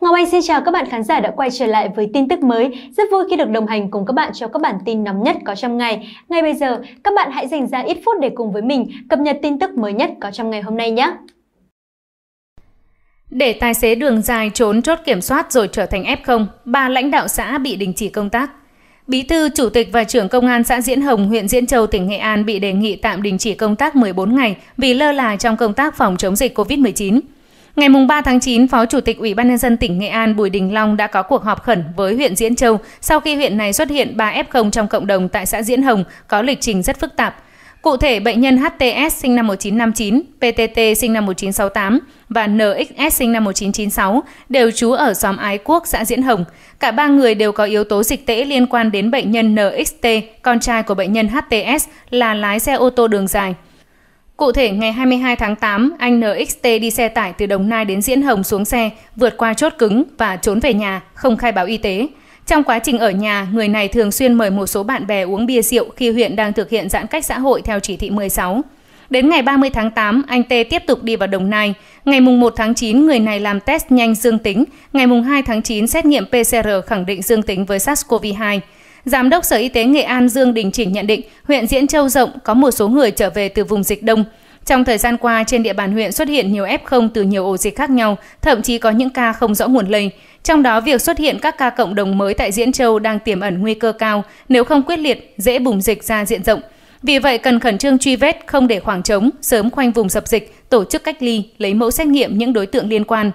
Ngọc Anh xin chào các bạn khán giả đã quay trở lại với tin tức mới. Rất vui khi được đồng hành cùng các bạn cho các bản tin nóng nhất có trong ngày. Ngay bây giờ, các bạn hãy dành ra ít phút để cùng với mình cập nhật tin tức mới nhất có trong ngày hôm nay nhé! Để tài xế đường dài trốn chốt kiểm soát rồi trở thành F0, 3 lãnh đạo xã bị đình chỉ công tác. Bí thư, chủ tịch và trưởng công an xã Diễn Hồng, huyện Diễn Châu, tỉnh Nghệ An bị đề nghị tạm đình chỉ công tác 14 ngày vì lơ là trong công tác phòng chống dịch COVID-19. Ngày 3 tháng 9, Phó Chủ tịch Ủy ban Nhân dân tỉnh Nghệ An Bùi Đình Long đã có cuộc họp khẩn với huyện Diễn Châu sau khi huyện này xuất hiện 3 F0 trong cộng đồng tại xã Diễn Hồng có lịch trình rất phức tạp. Cụ thể, bệnh nhân HTS sinh năm 1959, PTT sinh năm 1968 và NXS sinh năm 1996 đều trú ở xóm Ái Quốc, xã Diễn Hồng. Cả 3 người đều có yếu tố dịch tễ liên quan đến bệnh nhân NXT, con trai của bệnh nhân HTS là lái xe ô tô đường dài. Cụ thể, ngày 22 tháng 8, anh NXT đi xe tải từ Đồng Nai đến Diễn Hồng xuống xe, vượt qua chốt cứng và trốn về nhà, không khai báo y tế. Trong quá trình ở nhà, người này thường xuyên mời một số bạn bè uống bia rượu khi huyện đang thực hiện giãn cách xã hội theo chỉ thị 16. Đến ngày 30 tháng 8, anh T tiếp tục đi vào Đồng Nai. Ngày 1 tháng 9, người này làm test nhanh dương tính. Ngày 2 tháng 9, xét nghiệm PCR khẳng định dương tính với SARS-CoV-2. Giám đốc Sở Y tế Nghệ An Dương Đình Chỉnh nhận định huyện Diễn Châu rộng có một số người trở về từ vùng dịch đông. Trong thời gian qua, trên địa bàn huyện xuất hiện nhiều F0 từ nhiều ổ dịch khác nhau, thậm chí có những ca không rõ nguồn lây. Trong đó, việc xuất hiện các ca cộng đồng mới tại Diễn Châu đang tiềm ẩn nguy cơ cao, nếu không quyết liệt, dễ bùng dịch ra diện rộng. Vì vậy, cần khẩn trương truy vết, không để khoảng trống, sớm khoanh vùng dập dịch, tổ chức cách ly, lấy mẫu xét nghiệm những đối tượng liên quan.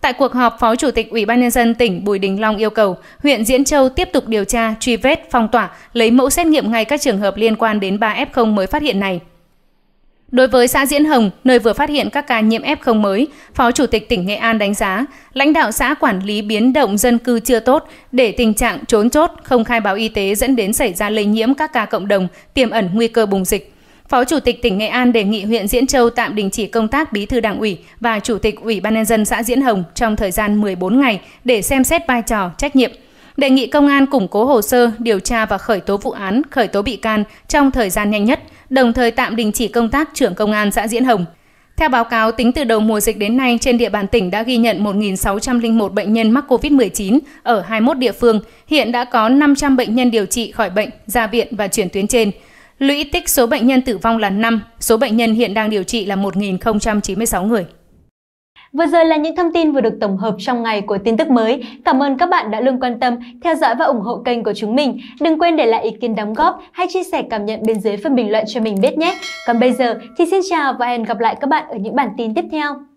Tại cuộc họp, Phó Chủ tịch Ủy ban Nhân dân tỉnh Bùi Đình Long yêu cầu huyện Diễn Châu tiếp tục điều tra, truy vết, phong tỏa, lấy mẫu xét nghiệm ngay các trường hợp liên quan đến 3 F0 mới phát hiện này. Đối với xã Diễn Hồng, nơi vừa phát hiện các ca nhiễm F0 mới, Phó Chủ tịch tỉnh Nghệ An đánh giá, lãnh đạo xã quản lý biến động dân cư chưa tốt để tình trạng trốn chốt, không khai báo y tế dẫn đến xảy ra lây nhiễm các ca cộng đồng, tiềm ẩn nguy cơ bùng dịch. Phó Chủ tịch tỉnh Nghệ An đề nghị huyện Diễn Châu tạm đình chỉ công tác Bí thư Đảng ủy và Chủ tịch Ủy ban Nhân dân xã Diễn Hồng trong thời gian 14 ngày để xem xét vai trò, trách nhiệm. Đề nghị công an củng cố hồ sơ, điều tra và khởi tố vụ án, khởi tố bị can trong thời gian nhanh nhất, đồng thời tạm đình chỉ công tác trưởng công an xã Diễn Hồng. Theo báo cáo, tính từ đầu mùa dịch đến nay, trên địa bàn tỉnh đã ghi nhận 1.601 bệnh nhân mắc COVID-19 ở 21 địa phương. Hiện đã có 500 bệnh nhân điều trị khỏi bệnh, ra viện và chuyển tuyến trên. Lũy tích số bệnh nhân tử vong là 5, số bệnh nhân hiện đang điều trị là 1.096 người. Vừa rồi là những thông tin vừa được tổng hợp trong ngày của tin tức mới. Cảm ơn các bạn đã luôn quan tâm, theo dõi và ủng hộ kênh của chúng mình. Đừng quên để lại ý kiến đóng góp hay chia sẻ cảm nhận bên dưới phần bình luận cho mình biết nhé. Còn bây giờ thì xin chào và hẹn gặp lại các bạn ở những bản tin tiếp theo.